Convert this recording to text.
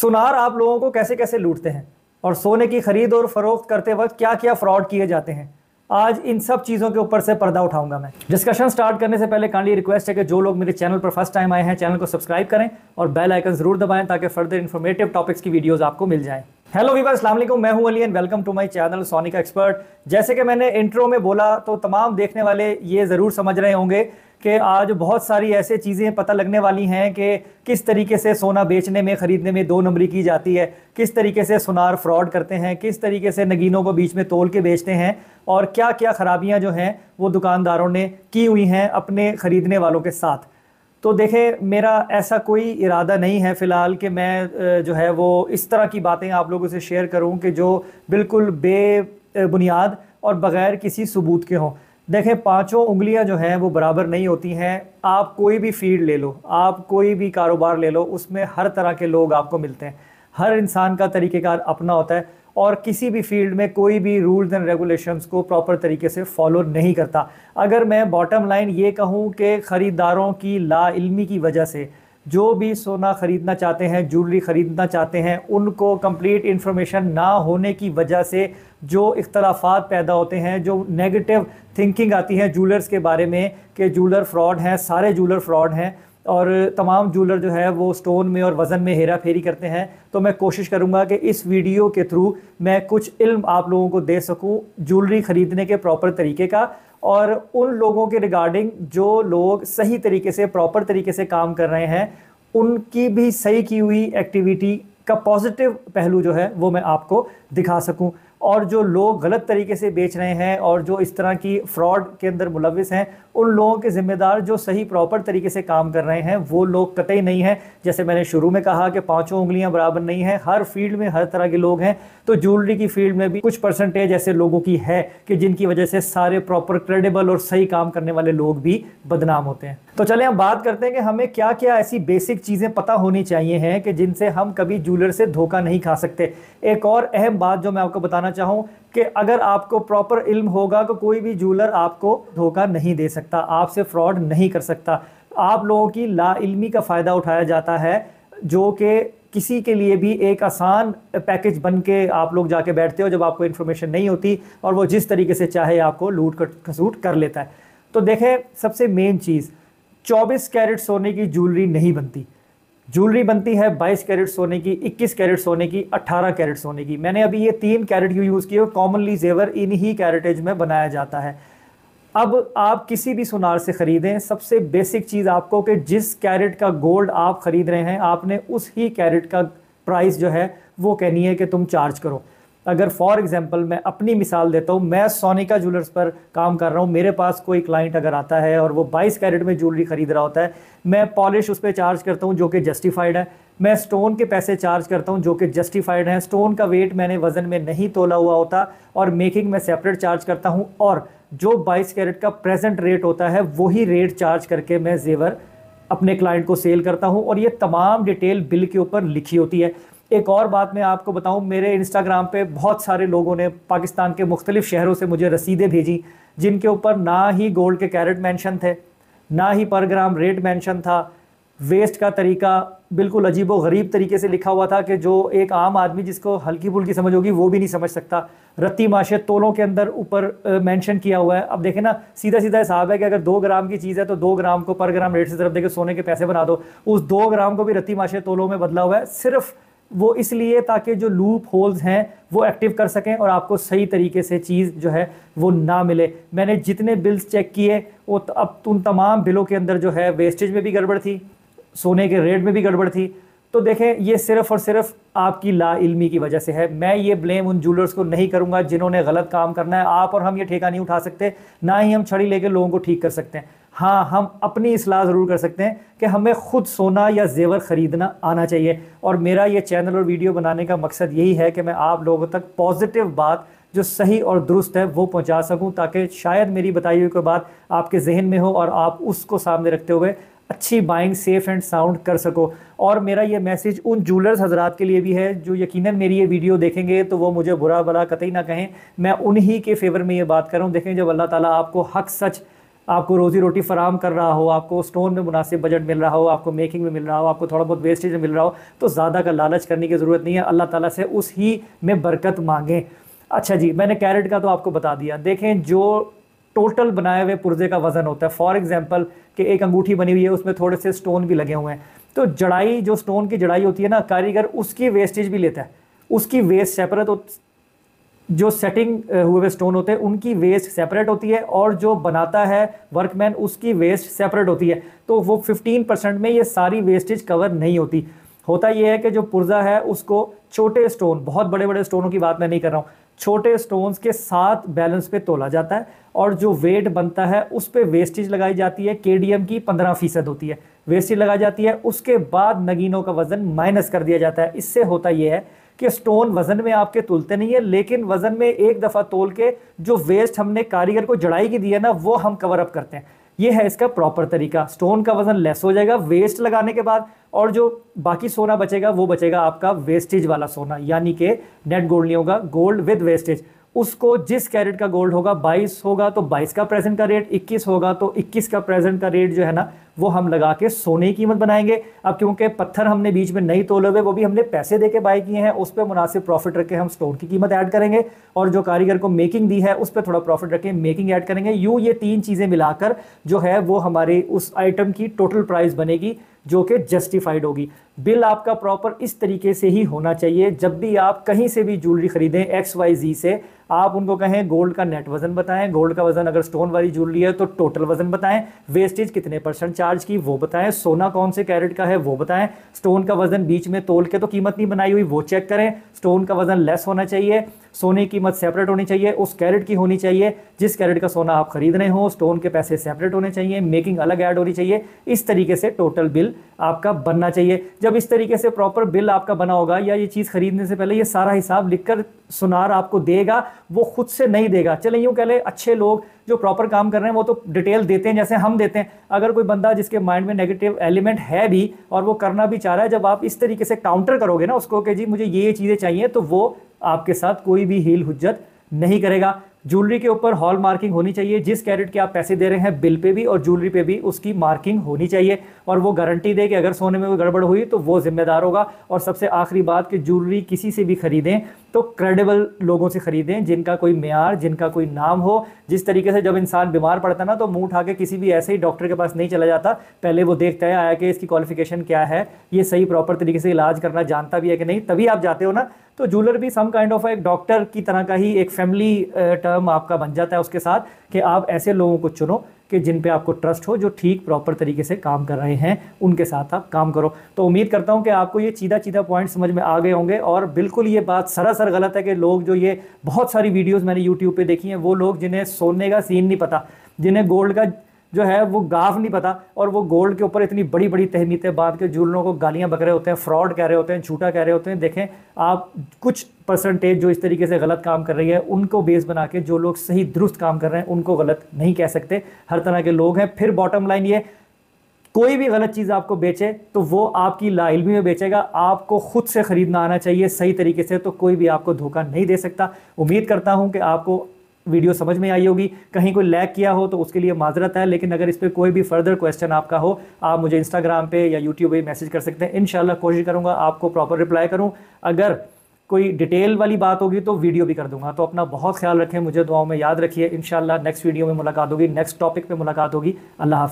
सुनार आप लोगों को कैसे कैसे लूटते हैं और सोने की खरीद और फरोख्त करते वक्त क्या क्या फ्रॉड किए जाते हैं, आज इन सब चीज़ों के ऊपर से पर्दा उठाऊंगा मैं। डिस्कशन स्टार्ट करने से पहले काइंडली रिक्वेस्ट है कि जो लोग मेरे चैनल पर फर्स्ट टाइम आए हैं चैनल को सब्सक्राइब करें और बेल आइकन जरूर दबाएं ताकि फर्दर इन्फॉर्मेटिव टॉपिक्स की वीडियोस आपको मिल जाएं। हेलो वीवर्स, अस्सलाम वालेकुम, मैं हूं Ali and welcome to my channel Sonika expert. जैसे कि मैंने इंट्रो में बोला तो तमाम देखने वाले ये ज़रूर समझ रहे होंगे कि आज बहुत सारी ऐसे चीज़ें पता लगने वाली हैं कि किस तरीके से सोना बेचने में ख़रीदने में दो नंबरी की जाती है, किस तरीके से सुनार फ्रॉड करते हैं, किस तरीके से नगीनों को बीच में तोल के बेचते हैं और क्या क्या ख़राबियां जो हैं वो दुकानदारों ने की हुई हैं अपने ख़रीदने वालों के साथ। तो देखें, मेरा ऐसा कोई इरादा नहीं है फ़िलहाल कि मैं जो है वो इस तरह की बातें आप लोगों से शेयर करूं कि जो बिल्कुल बेबुनियाद और बग़ैर किसी सबूत के हों। देखें, पांचों उंगलियां जो हैं वो बराबर नहीं होती हैं। आप कोई भी फील्ड ले लो, आप कोई भी कारोबार ले लो, उसमें हर तरह के लोग आपको मिलते हैं। हर इंसान का तरीक़ेकार अपना होता है और किसी भी फील्ड में कोई भी रूल्स एंड रेगुलेशंस को प्रॉपर तरीके से फॉलो नहीं करता। अगर मैं बॉटम लाइन ये कहूँ कि ख़रीदारों की लाइल्मी की वजह से जो भी सोना ख़रीदना चाहते हैं, ज्वेलरी ख़रीदना चाहते हैं, उनको कंप्लीट इन्फॉर्मेशन ना होने की वजह से जो इख्तलाफात पैदा होते हैं, जो नेगेटिव थिंकिंग आती है ज्वेलर्स के बारे में कि ज्वेलर फ्रॉड हैं, सारे ज्वेलर फ्रॉड हैं और तमाम ज्वेलर जो है वो स्टोन में और वज़न में हेरा फेरी करते हैं। तो मैं कोशिश करूंगा कि इस वीडियो के थ्रू मैं कुछ इल्म आप लोगों को दे सकूं ज्वेलरी ख़रीदने के प्रॉपर तरीके का और उन लोगों के रिगार्डिंग जो लोग सही तरीके से प्रॉपर तरीके से काम कर रहे हैं उनकी भी सही की हुई एक्टिविटी का पॉजिटिव पहलू जो है वो मैं आपको दिखा सकूँ और जो लोग गलत तरीके से बेच रहे हैं और जो इस तरह की फ़्रॉड के अंदर मुलविस हैं उन लोगों के ज़िम्मेदार जो सही प्रॉपर तरीके से काम कर रहे हैं वो लोग कतई नहीं हैं। जैसे मैंने शुरू में कहा कि पांचों उंगलियां बराबर नहीं हैं, हर फील्ड में हर तरह के लोग हैं। तो ज्वेलरी की फील्ड में भी कुछ परसेंटेज ऐसे लोगों की है कि जिनकी वजह से सारे प्रॉपर क्रेडिबल और सही काम करने वाले लोग भी बदनाम होते हैं। तो चलें हम बात करते हैं कि हमें क्या क्या ऐसी बेसिक चीज़ें पता होनी चाहिए हैं कि जिनसे हम कभी ज्वेलर से धोखा नहीं खा सकते। एक और अहम बात जो मैं आपको बताना चाहूं कि अगर आपको प्रॉपर इल्म होगा तो कोई भी ज्वेलर आपको धोखा नहीं दे सकता, आपसे फ्रॉड नहीं कर सकता। आप लोगों की लाइल्मी का फ़ायदा उठाया जाता है जो कि किसी के लिए भी एक आसान पैकेज बन के आप लोग जाके बैठते हो जब आपको इन्फॉर्मेशन नहीं होती और वो जिस तरीके से चाहे आपको लूट खसूट कर लेता है। तो देखें, सबसे मेन चीज़ 24 कैरेट सोने की ज्वेलरी नहीं बनती। ज्वेलरी बनती है 22 कैरेट सोने की, 21 कैरेट सोने की, 18 कैरेट सोने की। मैंने अभी ये 3 कैरेट की यूज़ की और कॉमनली जेवर इन ही कैरेटेज में बनाया जाता है। अब आप किसी भी सुनार से ख़रीदें, सबसे बेसिक चीज़ आपको कि जिस कैरेट का गोल्ड आप ख़रीद रहे हैं आपने उस ही कैरेट का प्राइस जो है वो कहनी है कि तुम चार्ज करो। अगर फॉर एग्जांपल मैं अपनी मिसाल देता हूँ, मैं सोनिका ज्वेलर्स पर काम कर रहा हूँ, मेरे पास कोई क्लाइंट अगर आता है और वो 22 कैरेट में ज्वेलरी ख़रीद रहा होता है, मैं पॉलिश उस पर चार्ज करता हूँ जो कि जस्टिफाइड है, मैं स्टोन के पैसे चार्ज करता हूँ जो कि जस्टिफाइड है, स्टोन का वेट मैंने वज़न में नहीं तोला हुआ होता और मेकिंग में सेपरेट चार्ज करता हूँ और जो 22 कैरेट का प्रेजेंट रेट होता है वही रेट चार्ज करके मैं जेवर अपने क्लाइंट को सेल करता हूँ और ये तमाम डिटेल बिल के ऊपर लिखी होती है। एक और बात मैं आपको बताऊं, मेरे इंस्टाग्राम पे बहुत सारे लोगों ने पाकिस्तान के मुख्तलिफ़ शहरों से मुझे रसीदें भेजी जिनके ऊपर ना ही गोल्ड के कैरेट मेंशन थे, ना ही पर ग्राम रेट मेंशन था, वेस्ट का तरीका बिल्कुल अजीबो गरीब तरीके से लिखा हुआ था कि जो एक आम आदमी जिसको हल्की फुल्की समझ होगी वो भी नहीं समझ सकता। रत्ती माशे तोलों के अंदर ऊपर मेंशन किया हुआ है। अब देखें ना, सीधा सीधा हिसाब है कि अगर 2 ग्राम की चीज़ है तो 2 ग्राम को पर ग्राम रेट से ज़रा देकर सोने के पैसे बना दो। उस 2 ग्राम को भी रत्ती माशे तोलों में बदला हुआ है, सिर्फ वो इसलिए ताकि जो लूप होल्स हैं वो एक्टिव कर सकें और आपको सही तरीके से चीज़ जो है वो ना मिले। मैंने जितने बिल्स चेक किए वो अब उन तमाम बिलों के अंदर जो है वेस्टेज में भी गड़बड़ थी, सोने के रेट में भी गड़बड़ थी। तो देखें, ये सिर्फ़ और सिर्फ आपकी लाइल्मी की वजह से है। मैं ये ब्लेम उन ज्वेलर्स को नहीं करूँगा जिन्होंने गलत काम करना है। आप और हम ये ठेका नहीं उठा सकते, ना ही हम छड़ी लेकर लोगों को ठीक कर सकते हैं। हाँ, हम अपनी इस्लाह ज़रूर कर सकते हैं कि हमें ख़ुद सोना या जेवर ख़रीदना आना चाहिए और मेरा ये चैनल और वीडियो बनाने का मकसद यही है कि मैं आप लोगों तक पॉजिटिव बात जो सही और दुरुस्त है वो पहुंचा सकूं ताकि शायद मेरी बताई हुई कोई बात आपके जहन में हो और आप उसको सामने रखते हुए अच्छी बाइंग सेफ़ एंड साउंड कर सको। और मेरा ये मैसेज उन ज्वेलर्स हजरात के लिए भी है जो यकीनन मेरी ये वीडियो देखेंगे तो वो मुझे बुरा भला कतई ना कहें, मैं उन्हीं के फेवर में ये बात करूँ। देखें, जब अल्लाह ताला आपको हक सच आपको रोज़ी रोटी फराम कर रहा हो, आपको स्टोन में मुनासिब बजट मिल रहा हो, आपको मेकिंग में मिल रहा हो, आपको थोड़ा बहुत वेस्टेज में मिल रहा हो, तो ज़्यादा का लालच करने की ज़रूरत नहीं है। अल्लाह ताला से उस ही में बरकत मांगें। अच्छा जी, मैंने कैरेट का तो आपको बता दिया। देखें जो टोटल बनाए हुए पुर्जे का वज़न होता है, फॉर एग्ज़ाम्पल कि एक अंगूठी बनी हुई है उसमें थोड़े से स्टोन भी लगे हुए हैं, तो जड़ाई जो स्टोन की जड़ाई होती है ना, कारीगर उसकी वेस्टेज भी लेता है, उसकी वेस्ट सेपरेट जो सेटिंग हुए हुए स्टोन होते हैं उनकी वेस्ट सेपरेट होती है और जो बनाता है वर्कमैन उसकी वेस्ट सेपरेट होती है। तो वो 15% में ये सारी वेस्टेज कवर नहीं होती। होता ये है कि जो पुर्जा है उसको छोटे स्टोन, बहुत बड़े बड़े स्टोनों की बात मैं नहीं कर रहा हूँ, छोटे स्टोन्स के साथ बैलेंस पे तोला जाता है और जो वेट बनता है उस पे वेस्टेज लगाई जाती है। KDM की 15% होती है वेस्टेज लगाई जाती है, उसके बाद नगीनों का वज़न माइनस कर दिया जाता है। इससे होता यह है कि स्टोन वज़न में आपके तुलते नहीं है, लेकिन वज़न में एक दफ़ा तोल के जो वेस्ट हमने कारीगर को जड़ाई की दी है ना, वो हम कवर अप करते हैं। ये है इसका प्रॉपर तरीका। स्टोन का वज़न लेस हो जाएगा वेस्ट लगाने के बाद, और जो बाकी सोना बचेगा वो बचेगा आपका वेस्टेज वाला सोना, यानी कि नेट गोल्ड नहीं होगा, गोल्ड विद वेस्टेज। उसको जिस कैरेट का गोल्ड होगा, 22 होगा तो 22 का प्रेजेंट का रेट, 21 होगा तो 21 का प्रेजेंट का रेट जो है ना, वो हम लगा के सोने की कीमत बनाएंगे। अब क्योंकि पत्थर हमने बीच में नहीं तोले हुए, वो भी हमने पैसे देके बाय किए हैं, उस पर मुनासिब प्रॉफिट रख के हम स्टोन की कीमत ऐड करेंगे, और जो कारीगर को मेकिंग दी है उस पर थोड़ा प्रॉफिट रख के मेकिंग ऐड करेंगे। यूँ ये तीन चीज़ें मिलाकर जो है वो हमारे उस आइटम की टोटल प्राइस बनेगी जो कि जस्टिफाइड होगी। बिल आपका प्रॉपर इस तरीके से ही होना चाहिए। जब भी आप कहीं से भी ज्वेलरी खरीदें XYZ से, आप उनको कहें गोल्ड का नेट वज़न बताएं, गोल्ड का वज़न अगर स्टोन वाली ज्वेलरी है तो टोटल वज़न बताएं, वेस्टेज कितने % चार्ज की वो बताएं, सोना कौन से कैरेट का है वो बताएं, स्टोन का वज़न बीच में तोल के तो कीमत नहीं बनाई हुई वो चेक करें, स्टोन का वज़न लेस होना चाहिए, सोने की कीमत सेपरेट होनी चाहिए, उस कैरेट की होनी चाहिए जिस कैरेट का सोना आप खरीद रहे हो, स्टोन के पैसे सेपरेट होने चाहिए, मेकिंग अलग ऐड होनी चाहिए। इस तरीके से टोटल बिल आपका बनना चाहिए। जब इस तरीके से प्रॉपर बिल आपका बना होगा, या ये चीज़ खरीदने से पहले ये सारा हिसाब लिखकर सुनार आपको देगा, वो खुद से नहीं देगा। चले यूँ कह लें अच्छे लोग जो प्रॉपर काम कर रहे हैं वो तो डिटेल देते हैं जैसे हम देते हैं। अगर कोई बंदा जिसके माइंड में नेगेटिव एलिमेंट है भी और वो करना भी चाह रहा है, जब आप इस तरीके से काउंटर करोगे ना उसको कि जी मुझे ये चीज़ें चाहिए, तो वो आपके साथ कोई भी हील हुज्जत नहीं करेगा। ज्वेलरी के ऊपर हॉल मार्किंग होनी चाहिए, जिस कैरेट के आप पैसे दे रहे हैं बिल पे भी और ज्वेलरी पे भी उसकी मार्किंग होनी चाहिए, और वो गारंटी दे कि अगर सोने में कोई गड़बड़ हुई तो वो जिम्मेदार होगा। और सबसे आखिरी बात कि ज्वेलरी किसी से भी खरीदें तो क्रेडिबल लोगों से ख़रीदें, जिनका कोई म्यार, जिनका कोई नाम हो। जिस तरीके से जब इंसान बीमार पड़ता ना तो मुँह उठा के किसी भी ऐसे ही डॉक्टर के पास नहीं चला जाता, पहले वो देखता है आया कि इसकी क्वालिफिकेशन क्या है, ये सही प्रॉपर तरीके से इलाज करना जानता भी है कि नहीं, तभी आप जाते हो ना। तो ज्वेलर भी सम काइंड ऑफ एक डॉक्टर की तरह का ही एक फैमिली टर्म आपका बन जाता है उसके साथ, कि आप ऐसे लोगों को चुनो कि जिन पे आपको ट्रस्ट हो, जो ठीक प्रॉपर तरीके से काम कर रहे हैं, उनके साथ आप काम करो। तो उम्मीद करता हूं कि आपको ये सीधा पॉइंट समझ में आ गए होंगे। और बिल्कुल ये बात सरासर गलत है कि लोग जो ये बहुत सारी वीडियोज़ मैंने यूट्यूब पर देखी हैं, वो लोग जिन्हें सोने का सीन नहीं पता, जिन्हें गोल्ड का जो है वो गाफ नहीं पता, और वो गोल्ड के ऊपर इतनी बड़ी बड़ी तहमीतें बांध के ज्वेलरों को गालियां बक रहे होते हैं, फ्रॉड कह रहे होते हैं, झूठा कह रहे होते हैं। देखें आप कुछ % जो इस तरीके से गलत काम कर रही है उनको बेस बना के, जो लोग सही दुरुस्त काम कर रहे हैं उनको गलत नहीं कह सकते, हर तरह के लोग हैं। फिर बॉटम लाइन ये, कोई भी गलत चीज़ आपको बेचे तो वो आपकी लाइलमी में बेचेगा, आपको खुद से ख़रीदना आना चाहिए सही तरीके से, तो कोई भी आपको धोखा नहीं दे सकता। उम्मीद करता हूँ कि आपको वीडियो समझ में आई होगी, कहीं कोई लैग किया हो तो उसके लिए माजरत है, लेकिन अगर इस पर कोई भी फर्दर क्वेश्चन आपका हो आप मुझे इंस्टाग्राम पे या यूट्यूब पे मैसेज कर सकते हैं। इंशाल्लाह कोशिश करूँगा आपको प्रॉपर रिप्लाई करूँ, अगर कोई डिटेल वाली बात होगी तो वीडियो भी कर दूंगा। तो अपना बहुत ख्याल रखें, मुझे दुआओं में याद रखिए। इंशाल्लाह नेक्स्ट वीडियो में मुलाकात होगी, नेक्स्ट टॉपिक पर मुलाकात होगी। अल्लाह हाफ़िज़।